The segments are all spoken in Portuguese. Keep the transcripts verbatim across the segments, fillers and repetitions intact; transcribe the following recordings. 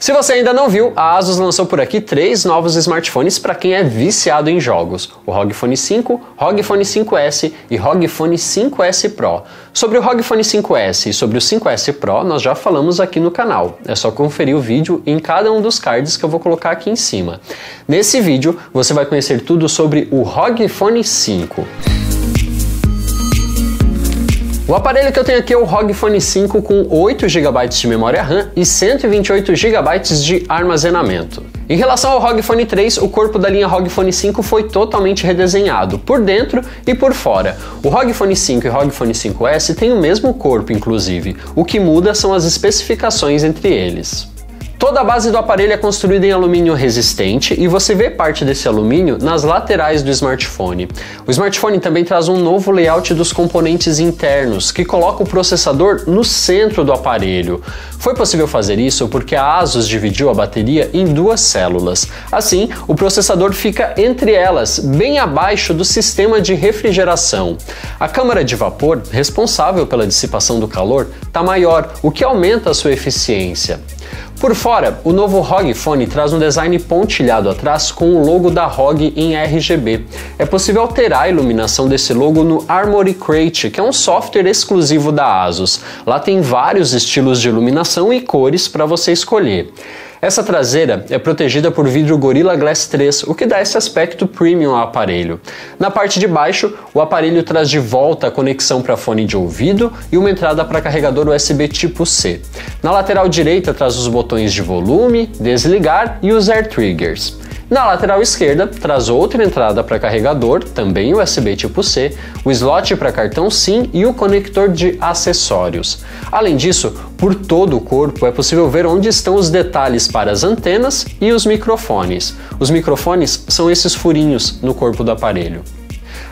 Se você ainda não viu, a ASUS lançou por aqui três novos smartphones para quem é viciado em jogos, o R O G Phone cinco, R OG Phone cinco S e R O G Phone cinco S Pro. Sobre o R O G Phone cinco S e sobre o cinco S Pro nós já falamos aqui no canal, é só conferir o vídeo em cada um dos cards que eu vou colocar aqui em cima. Nesse vídeo você vai conhecer tudo sobre o R O G Phone cinco. O aparelho que eu tenho aqui é o R O G Phone cinco com oito gigabytes de memória RAM e cento e vinte e oito gigabytes de armazenamento. Em relação ao R O G Phone três, o corpo da linha R O G Phone cinco foi totalmente redesenhado, por dentro e por fora. O R O G Phone cinco e o R O G Phone cinco S têm o mesmo corpo, inclusive. O que muda são as especificações entre eles. Toda a base do aparelho é construída em alumínio resistente e você vê parte desse alumínio nas laterais do smartphone. O smartphone também traz um novo layout dos componentes internos, que coloca o processador no centro do aparelho. Foi possível fazer isso porque a ASUS dividiu a bateria em duas células. Assim, o processador fica entre elas, bem abaixo do sistema de refrigeração. A câmara de vapor, responsável pela dissipação do calor, está maior, o que aumenta a sua eficiência. Por fora, o novo R O G Phone traz um design pontilhado atrás com o logo da R O G em R G B. É possível alterar a iluminação desse logo no Armoury Crate, que é um software exclusivo da ASUS. Lá tem vários estilos de iluminação e cores para você escolher. Essa traseira é protegida por vidro Gorilla Glass três, o que dá esse aspecto premium ao aparelho. Na parte de baixo, o aparelho traz de volta a conexão para fone de ouvido e uma entrada para carregador U S B tipo C. Na lateral direita traz os botões de volume, desligar e os Air Triggers. Na lateral esquerda traz outra entrada para carregador, também U S B tipo C, o slot para cartão SIM e o conector de acessórios. Além disso, por todo o corpo é possível ver onde estão os detalhes para as antenas e os microfones. Os microfones são esses furinhos no corpo do aparelho.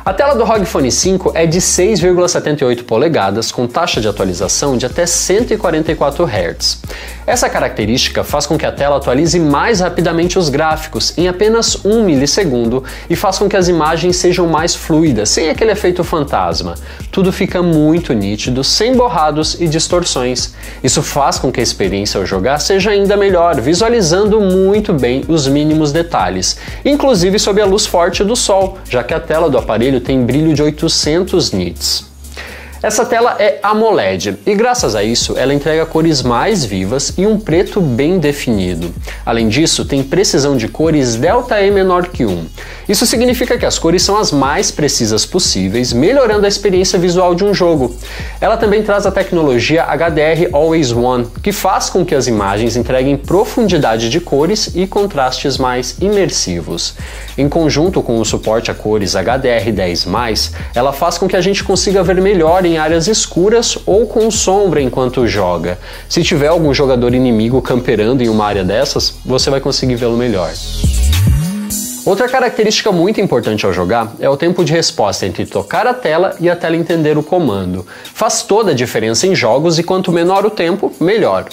A tela do R O G Phone cinco é de seis vírgula setenta e oito polegadas, com taxa de atualização de até cento e quarenta e quatro hertz. Essa característica faz com que a tela atualize mais rapidamente os gráficos, em apenas um milissegundo, e faz com que as imagens sejam mais fluidas, sem aquele efeito fantasma. Tudo fica muito nítido, sem borrados e distorções. Isso faz com que a experiência ao jogar seja ainda melhor, visualizando muito bem os mínimos detalhes, inclusive sob a luz forte do sol, já que a tela do aparelho tem brilho de oitocentos nits. Essa tela é AMOLED e graças a isso ela entrega cores mais vivas e um preto bem definido. Além disso, tem precisão de cores ΔE menor que um. Isso significa que as cores são as mais precisas possíveis, melhorando a experiência visual de um jogo. Ela também traz a tecnologia H D R Always On, que faz com que as imagens entreguem profundidade de cores e contrastes mais imersivos. Em conjunto com o suporte a cores H D R dez mais, ela faz com que a gente consiga ver melhor em áreas escuras ou com sombra enquanto joga. Se tiver algum jogador inimigo camperando em uma área dessas, você vai conseguir vê-lo melhor. Outra característica muito importante ao jogar é o tempo de resposta entre tocar a tela e a tela entender o comando. Faz toda a diferença em jogos e quanto menor o tempo, melhor.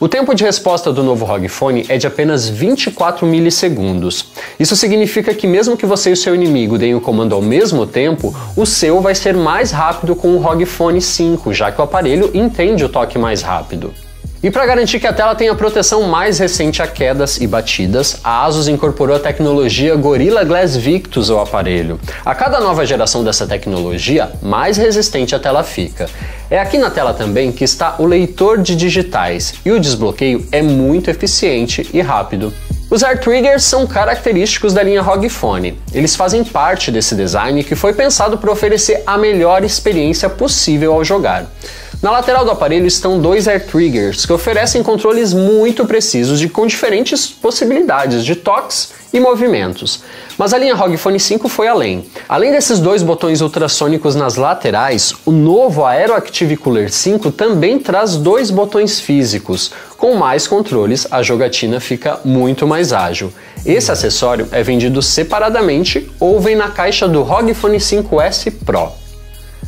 O tempo de resposta do novo R O G Phone é de apenas vinte e quatro milissegundos. Isso significa que mesmo que você e seu inimigo deem o comando ao mesmo tempo, o seu vai ser mais rápido com o R O G Phone cinco, já que o aparelho entende o toque mais rápido. E para garantir que a tela tenha proteção mais recente a quedas e batidas, a ASUS incorporou a tecnologia Gorilla Glass Victus ao aparelho. A cada nova geração dessa tecnologia, mais resistente a tela fica. É aqui na tela também que está o leitor de digitais, e o desbloqueio é muito eficiente e rápido. Os Air Triggers são característicos da linha R O G Phone. Eles fazem parte desse design que foi pensado para oferecer a melhor experiência possível ao jogar. Na lateral do aparelho estão dois Air Triggers, que oferecem controles muito precisos e com diferentes possibilidades de toques e movimentos. Mas a linha R O G Phone cinco foi além. Além desses dois botões ultrassônicos nas laterais, o novo Aeroactive Cooler cinco também traz dois botões físicos. Com mais controles, a jogatina fica muito mais ágil. Esse acessório é vendido separadamente ou vem na caixa do R O G Phone cinco S Pro.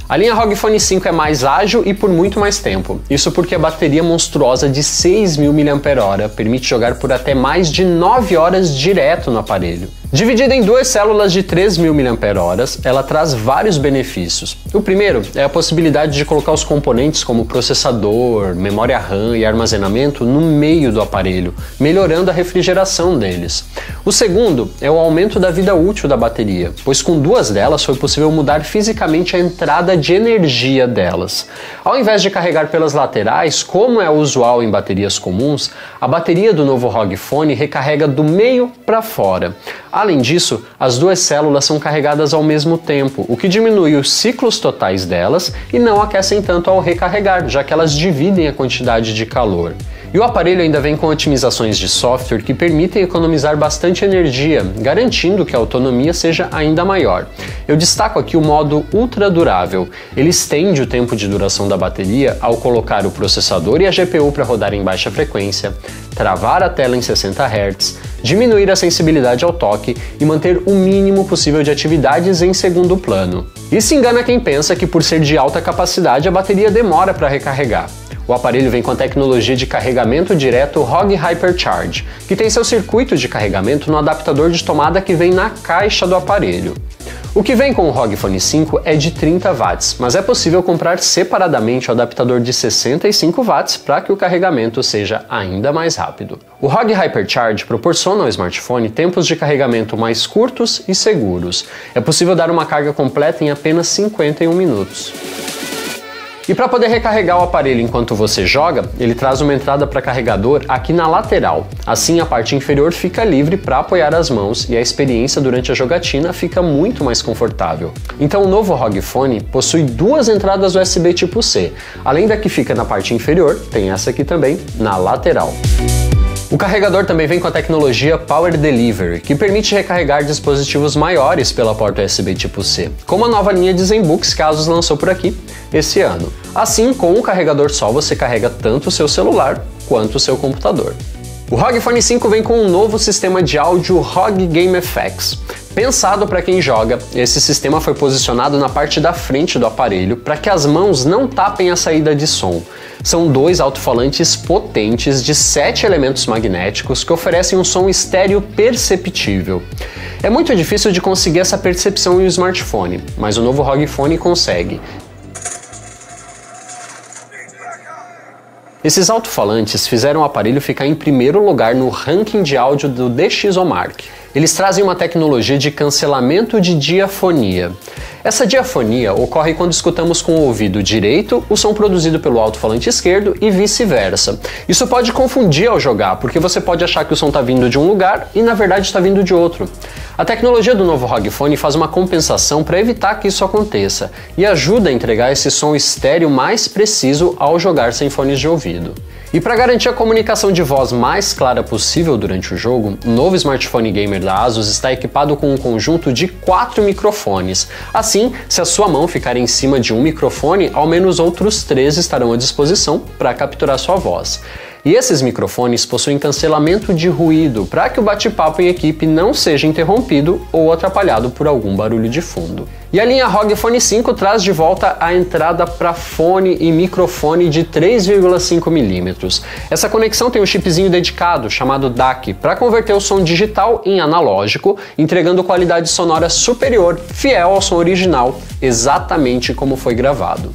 A linha R O G Phone cinco é mais ágil e por muito mais tempo. Isso porque a bateria monstruosa de seis mil miliampères-hora permite jogar por até mais de nove horas direto no aparelho. Dividida em duas células de três mil miliampères-hora, ela traz vários benefícios. O primeiro é a possibilidade de colocar os componentes como processador, memória RAM e armazenamento no meio do aparelho, melhorando a refrigeração deles. O segundo é o aumento da vida útil da bateria, pois com duas delas foi possível mudar fisicamente a entrada de energia delas. Ao invés de carregar pelas laterais, como é usual em baterias comuns, a bateria do novo R O G Phone recarrega do meio para fora. Além disso, as duas células são carregadas ao mesmo tempo, o que diminui os ciclos totais delas e não aquecem tanto ao recarregar, já que elas dividem a quantidade de calor. E o aparelho ainda vem com otimizações de software que permitem economizar bastante energia, garantindo que a autonomia seja ainda maior. Eu destaco aqui o modo ultra durável. Ele estende o tempo de duração da bateria ao colocar o processador e a G P U para rodar em baixa frequência, travar a tela em sessenta hertz, diminuir a sensibilidade ao toque e manter o mínimo possível de atividades em segundo plano. E se engana quem pensa que, por ser de alta capacidade, a bateria demora para recarregar. O aparelho vem com a tecnologia de carregamento direto R O G HyperCharge, que tem seu circuito de carregamento no adaptador de tomada que vem na caixa do aparelho. O que vem com o R O G Phone cinco é de trinta watts, mas é possível comprar separadamente o adaptador de sessenta e cinco watts para que o carregamento seja ainda mais rápido. O R O G HyperCharge proporciona ao smartphone tempos de carregamento mais curtos e seguros. É possível dar uma carga completa em apenas cinquenta e um minutos. E para poder recarregar o aparelho enquanto você joga, ele traz uma entrada para carregador aqui na lateral. Assim, a parte inferior fica livre para apoiar as mãos e a experiência durante a jogatina fica muito mais confortável. Então, o novo R O G Phone possui duas entradas U S B tipo C. Além da que fica na parte inferior, tem essa aqui também na lateral. O carregador também vem com a tecnologia Power Delivery, que permite recarregar dispositivos maiores pela porta U S B tipo C, como a nova linha de Zenbooks que a ASUS lançou por aqui esse ano. Assim, com o carregador só você carrega tanto o seu celular quanto o seu computador. O R O G Phone cinco vem com um novo sistema de áudio R O G GameFX. Pensado para quem joga, esse sistema foi posicionado na parte da frente do aparelho para que as mãos não tapem a saída de som. São dois alto-falantes potentes de sete elementos magnéticos que oferecem um som estéreo perceptível. É muito difícil de conseguir essa percepção em um smartphone, mas o novo R O G Phone consegue. Esses alto-falantes fizeram o aparelho ficar em primeiro lugar no ranking de áudio do DXOMark. Eles trazem uma tecnologia de cancelamento de diafonia. Essa diafonia ocorre quando escutamos com o ouvido direito o som produzido pelo alto-falante esquerdo e vice-versa. Isso pode confundir ao jogar, porque você pode achar que o som está vindo de um lugar e na verdade está vindo de outro. A tecnologia do novo R O G Phone faz uma compensação para evitar que isso aconteça e ajuda a entregar esse som estéreo mais preciso ao jogar sem fones de ouvido. E para garantir a comunicação de voz mais clara possível durante o jogo, o novo smartphone gamer da ASUS está equipado com um conjunto de quatro microfones. Assim, se a sua mão ficar em cima de um microfone, ao menos outros três estarão à disposição para capturar sua voz. E esses microfones possuem cancelamento de ruído para que o bate-papo em equipe não seja interrompido ou atrapalhado por algum barulho de fundo. E a linha R O G Phone cinco traz de volta a entrada para fone e microfone de três vírgula cinco milímetros. Essa conexão tem um chipzinho dedicado, chamado D A C, para converter o som digital em analógico, entregando qualidade sonora superior, fiel ao som original, exatamente como foi gravado.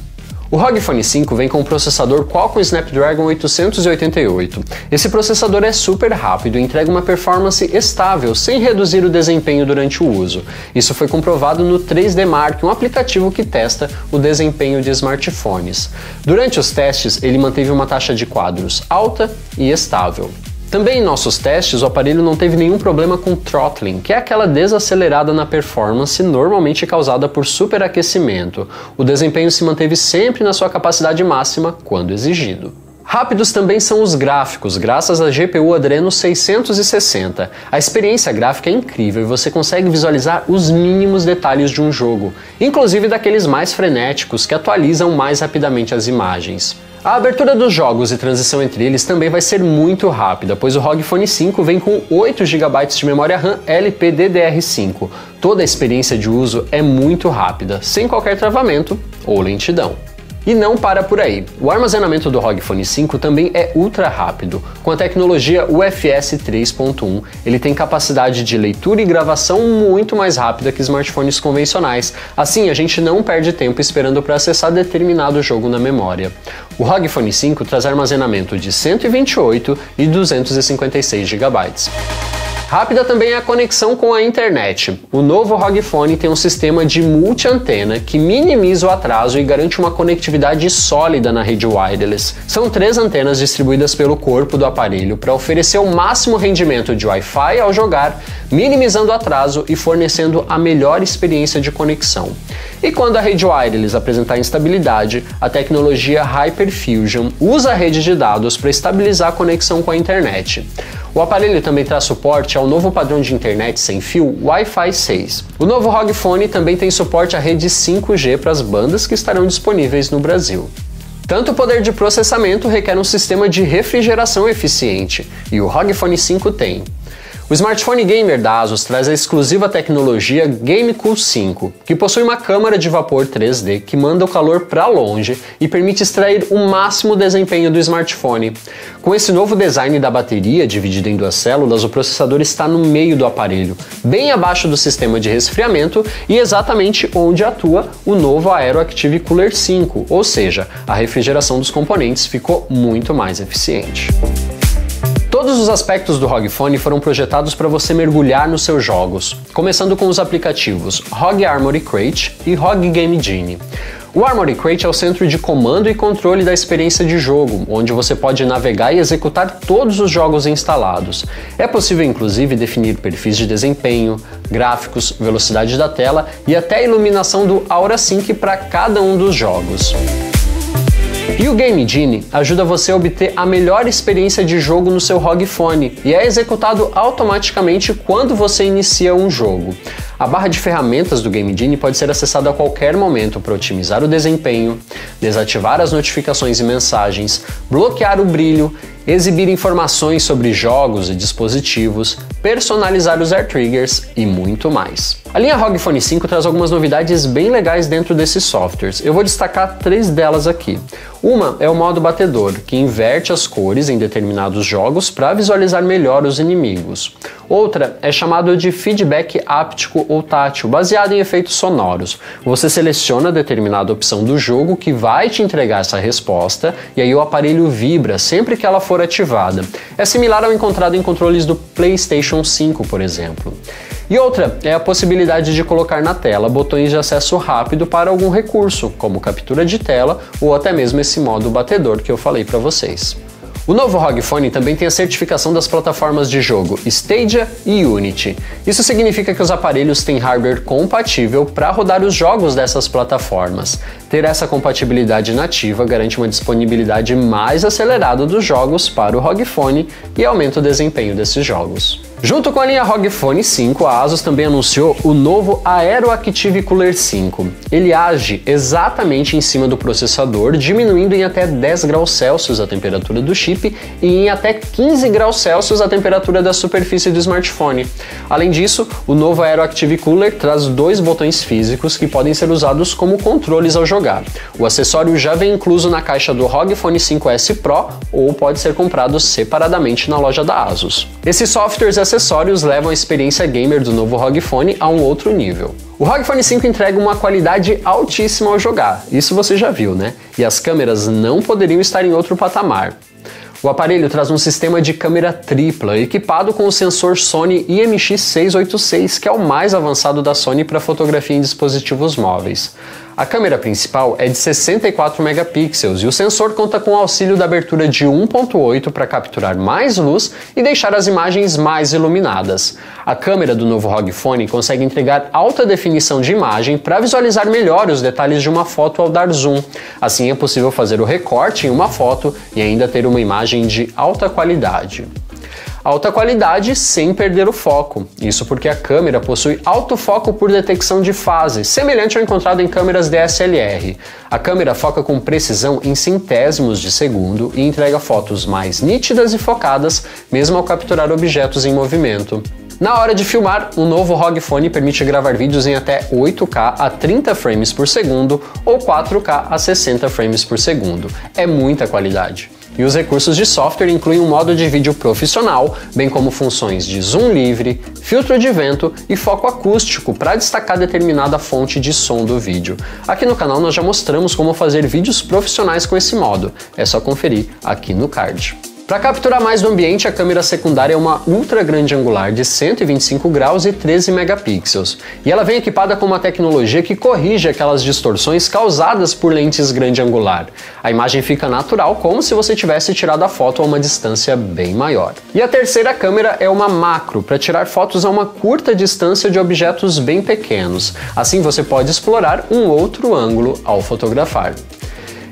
O R O G Phone cinco vem com o processador Qualcomm Snapdragon oitocentos e oitenta e oito. Esse processador é super rápido e entrega uma performance estável, sem reduzir o desempenho durante o uso. Isso foi comprovado no três D Mark, um aplicativo que testa o desempenho de smartphones. Durante os testes, ele manteve uma taxa de quadros alta e estável. Também em nossos testes, o aparelho não teve nenhum problema com throttling, que é aquela desacelerada na performance normalmente causada por superaquecimento. O desempenho se manteve sempre na sua capacidade máxima quando exigido. Rápidos também são os gráficos, graças à G P U Adreno seiscentos e sessenta. A experiência gráfica é incrível e você consegue visualizar os mínimos detalhes de um jogo, inclusive daqueles mais frenéticos, que atualizam mais rapidamente as imagens. A abertura dos jogos e transição entre eles também vai ser muito rápida, pois o R O G Phone cinco vem com oito gigabytes de memória RAM L P D D R cinco. Toda a experiência de uso é muito rápida, sem qualquer travamento ou lentidão. E não para por aí. O armazenamento do R O G Phone cinco também é ultra rápido. Com a tecnologia U F S três ponto um, ele tem capacidade de leitura e gravação muito mais rápida que smartphones convencionais. Assim, a gente não perde tempo esperando para acessar determinado jogo na memória. O R O G Phone cinco traz armazenamento de cento e vinte e oito e duzentos e cinquenta e seis gigabytes. Rápida também é a conexão com a internet. O novo R O G Phone tem um sistema de multi-antena que minimiza o atraso e garante uma conectividade sólida na rede wireless. São três antenas distribuídas pelo corpo do aparelho para oferecer o máximo rendimento de Wi-Fi ao jogar, minimizando o atraso e fornecendo a melhor experiência de conexão. E quando a rede wireless apresentar instabilidade, a tecnologia Hyper Fusion usa a rede de dados para estabilizar a conexão com a internet. O aparelho também traz suporte ao novo padrão de internet sem fio Wi-Fi seis. O novo R O G Phone também tem suporte à rede cinco G para as bandas que estarão disponíveis no Brasil. Tanto poder de processamento requer um sistema de refrigeração eficiente, e o R O G Phone cinco tem. O smartphone gamer da ASUS traz a exclusiva tecnologia GameCool cinco, que possui uma câmera de vapor três D que manda o calor para longe e permite extrair o máximo desempenho do smartphone. Com esse novo design da bateria, dividida em duas células, o processador está no meio do aparelho, bem abaixo do sistema de resfriamento e exatamente onde atua o novo Aeroactive Cooler cinco, ou seja, a refrigeração dos componentes ficou muito mais eficiente. Todos os aspectos do R O G Phone foram projetados para você mergulhar nos seus jogos, começando com os aplicativos R O G Armoury Crate e R O G Game Genie. O Armoury Crate é o centro de comando e controle da experiência de jogo, onde você pode navegar e executar todos os jogos instalados. É possível, inclusive, definir perfis de desempenho, gráficos, velocidade da tela e até a iluminação do Aura Sync para cada um dos jogos. E o Game Genie ajuda você a obter a melhor experiência de jogo no seu R O G Phone e é executado automaticamente quando você inicia um jogo. A barra de ferramentas do Game Genie pode ser acessada a qualquer momento para otimizar o desempenho, desativar as notificações e mensagens, bloquear o brilho, exibir informações sobre jogos e dispositivos, personalizar os Air Triggers e muito mais. A linha R O G Phone cinco traz algumas novidades bem legais dentro desses softwares. Eu vou destacar três delas aqui. Uma é o modo batedor, que inverte as cores em determinados jogos para visualizar melhor os inimigos. Outra é chamado de feedback háptico ou tátil, baseado em efeitos sonoros. Você seleciona determinada opção do jogo que vai te entregar essa resposta e aí o aparelho vibra sempre que ela for ativada. É similar ao encontrado em controles do PlayStation cinco, por exemplo. E outra é a possibilidade de colocar na tela botões de acesso rápido para algum recurso, como captura de tela ou até mesmo esse modo batedor que eu falei para vocês. O novo R O G Phone também tem a certificação das plataformas de jogo Stadia e Unity. Isso significa que os aparelhos têm hardware compatível para rodar os jogos dessas plataformas. Ter essa compatibilidade nativa garante uma disponibilidade mais acelerada dos jogos para o R O G Phone e aumenta o desempenho desses jogos. Junto com a linha R O G Phone cinco, a ASUS também anunciou o novo Aeroactive Cooler cinco. Ele age exatamente em cima do processador, diminuindo em até dez graus Celsius a temperatura do chip e em até quinze graus Celsius a temperatura da superfície do smartphone. Além disso, o novo Aeroactive Cooler traz dois botões físicos que podem ser usados como controles ao jogar. O acessório já vem incluso na caixa do R O G Phone cinco S Pro ou pode ser comprado separadamente na loja da ASUS. Esses softwares acessórios levam a experiência gamer do novo R O G Phone a um outro nível. O R O G Phone cinco entrega uma qualidade altíssima ao jogar, isso você já viu, né? E as câmeras não poderiam estar em outro patamar. O aparelho traz um sistema de câmera tripla, equipado com o sensor Sony I M X seiscentos e oitenta e seis, que é o mais avançado da Sony para fotografia em dispositivos móveis. A câmera principal é de sessenta e quatro megapixels e o sensor conta com o auxílio da abertura de um ponto oito para capturar mais luz e deixar as imagens mais iluminadas. A câmera do novo R O G Phone consegue entregar alta definição de imagem para visualizar melhor os detalhes de uma foto ao dar zoom. Assim é possível fazer o recorte em uma foto e ainda ter uma imagem de alta qualidade. Alta qualidade sem perder o foco. Isso porque a câmera possui autofoco por detecção de fase, semelhante ao encontrado em câmeras D S L R. A câmera foca com precisão em centésimos de segundo e entrega fotos mais nítidas e focadas, mesmo ao capturar objetos em movimento. Na hora de filmar, o novo R O G Phone permite gravar vídeos em até oito K a trinta frames por segundo ou quatro K a sessenta frames por segundo. É muita qualidade. E os recursos de software incluem um modo de vídeo profissional, bem como funções de zoom livre, filtro de vento e foco acústico para destacar determinada fonte de som do vídeo. Aqui no canal nós já mostramos como fazer vídeos profissionais com esse modo, é só conferir aqui no card. Para capturar mais do ambiente, a câmera secundária é uma ultra grande angular de cento e vinte e cinco graus e treze megapixels. E ela vem equipada com uma tecnologia que corrige aquelas distorções causadas por lentes grande angular. A imagem fica natural, como se você tivesse tirado a foto a uma distância bem maior. E a terceira câmera é uma macro, para tirar fotos a uma curta distância de objetos bem pequenos. Assim você pode explorar um outro ângulo ao fotografar.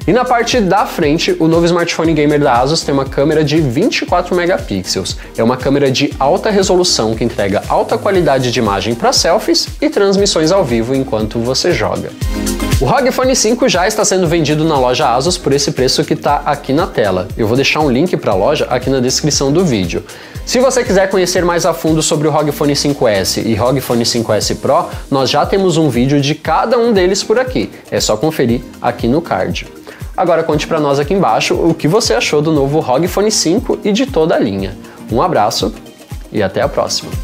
E na parte da frente, o novo smartphone gamer da ASUS tem uma câmera de vinte e quatro megapixels. É uma câmera de alta resolução que entrega alta qualidade de imagem para selfies e transmissões ao vivo enquanto você joga. O R O G Phone cinco já está sendo vendido na loja ASUS por esse preço que está aqui na tela. Eu vou deixar um link para a loja aqui na descrição do vídeo. Se você quiser conhecer mais a fundo sobre o R O G Phone cinco S e R O G Phone cinco S Pro, nós já temos um vídeo de cada um deles por aqui. É só conferir aqui no card. Agora conte para nós aqui embaixo o que você achou do novo R O G Phone cinco e de toda a linha. Um abraço e até a próxima!